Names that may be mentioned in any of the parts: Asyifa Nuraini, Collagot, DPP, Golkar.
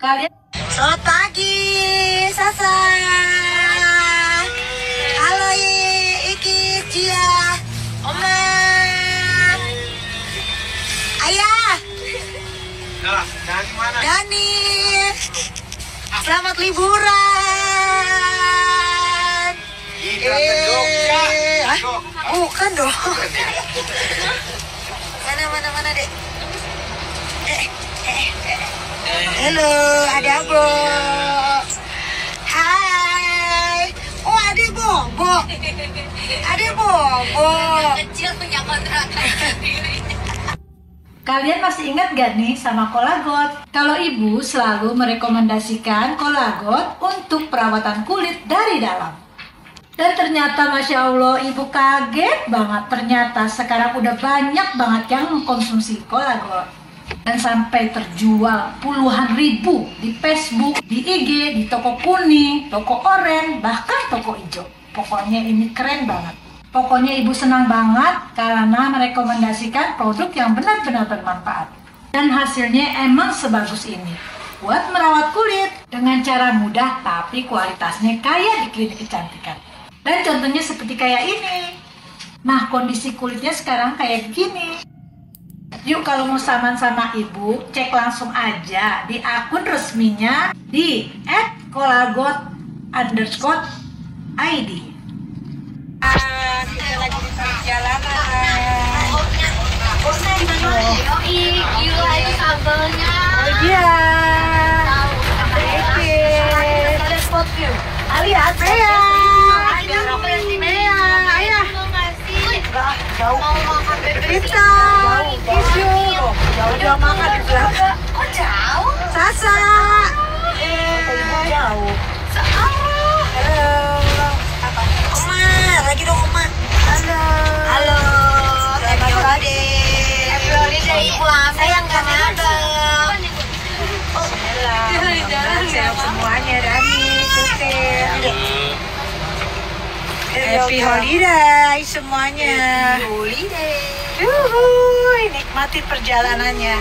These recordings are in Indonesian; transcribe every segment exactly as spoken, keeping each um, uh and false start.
Kalian selamat pagi, Sasa. Halo Iki, Cia, Oma, Ayah, Dani. Selamat liburan. Eh, bukan dong. Mana mana mana dek. Eh, eh, eh. Halo, ada Bo. Hai. Oh, ada Bobo. Ada Bobo. Kecil punya kontrakan. Kalian masih ingat gak nih sama Collagot? Kalau ibu selalu merekomendasikan Collagot untuk perawatan kulit dari dalam. Dan ternyata Masya Allah, ibu kaget banget. Ternyata sekarang udah banyak banget yang mengkonsumsi Collagot. Dan sampai terjual puluhan ribu di Facebook, di I G, di toko kuning, toko oranye, bahkan toko hijau. Pokoknya ini keren banget. Pokoknya ibu senang banget karena merekomendasikan produk yang benar-benar bermanfaat. Dan hasilnya emang sebagus ini. Buat merawat kulit dengan cara mudah tapi kualitasnya kaya di klinik kecantikan. Dan contohnya seperti kayak ini. Nah, kondisi kulitnya sekarang kayak gini. Yuk, kalau mau saman sama ibu, cek langsung aja di akun resminya di et collagot underscore I D. Kita lagi di perjalanan. Oh, gila itu sambelnya. Iya. Alias Bea. Ayah. Jauh. Kita isu. Jauh-jauh makan di belakang. Kok jauh? Sasa. Eh, jauh. Searah. Halo. Apa? Oma, lagi dong Oma. Halo. Halo. Happy holiday. Happy holiday Ibu Ami. Sayang kanan dong. Oh, Ella. Siap semuanya Rani. Happy holiday semuanya. Happy holiday. Uhuy, nikmati perjalanannya.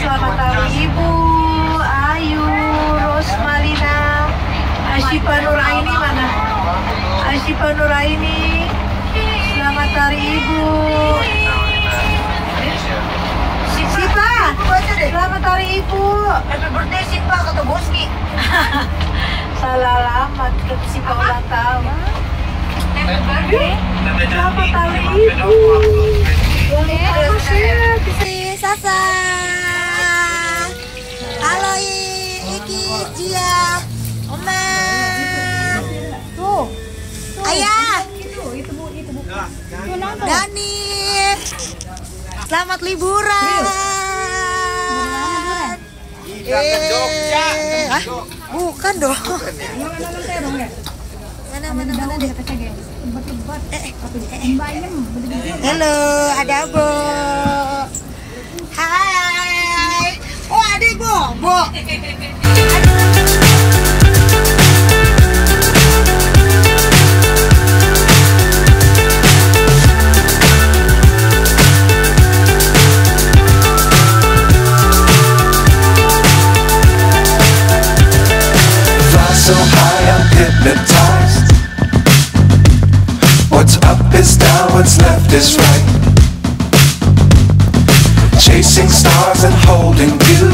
Selamat hari Ibu, Ayu, Rosmarina, Asyifa Nuraini mana? Asyifa Nuraini, selamat hari Ibu. Sipa, selamat hari Ibu. Happy birthday Sipa, kata Boski. Salah alamat, kata Sipa ulang tahun. Selamat hari Ibu. Terima kasih, Sasa. Halo Iki, Cia, Oma, Ayah, Dani, selamat liburan. Eh, Bukan dong. Bukan, ya. Mana mana mana deh. Halo, ada Bo. Hai. Oh, ada Bo. Bo. So high, I'm hypnotized. What's up is down, what's left is right. Chasing stars and holding you.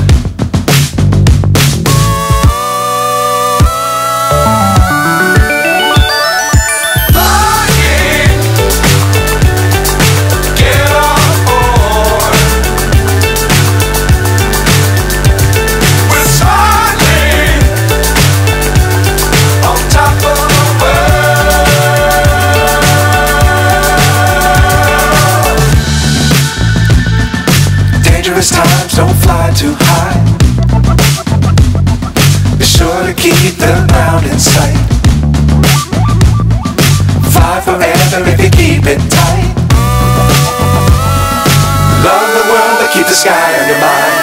Times don't fly too high. Be sure to keep the ground in sight. Fly forever if you keep it tight. Love the world but keep the sky on your mind.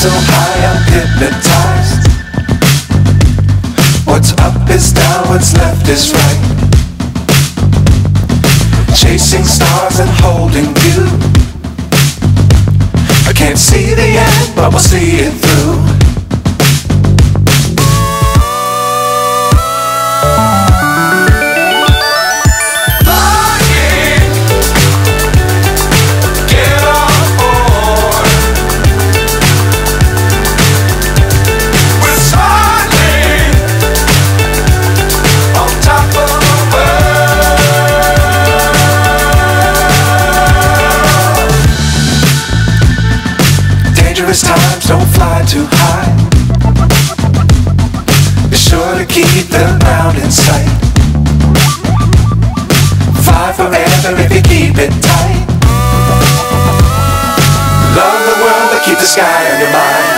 So high, I'm hypnotized. What's up is down, what's left is right. Chasing stars and holding you. I can't see the end, but we'll see it through. dangerous times, don't fly too high. Be sure to keep the ground in sight. Fly forever if you keep it tight. Love the world, but keep the sky on your mind.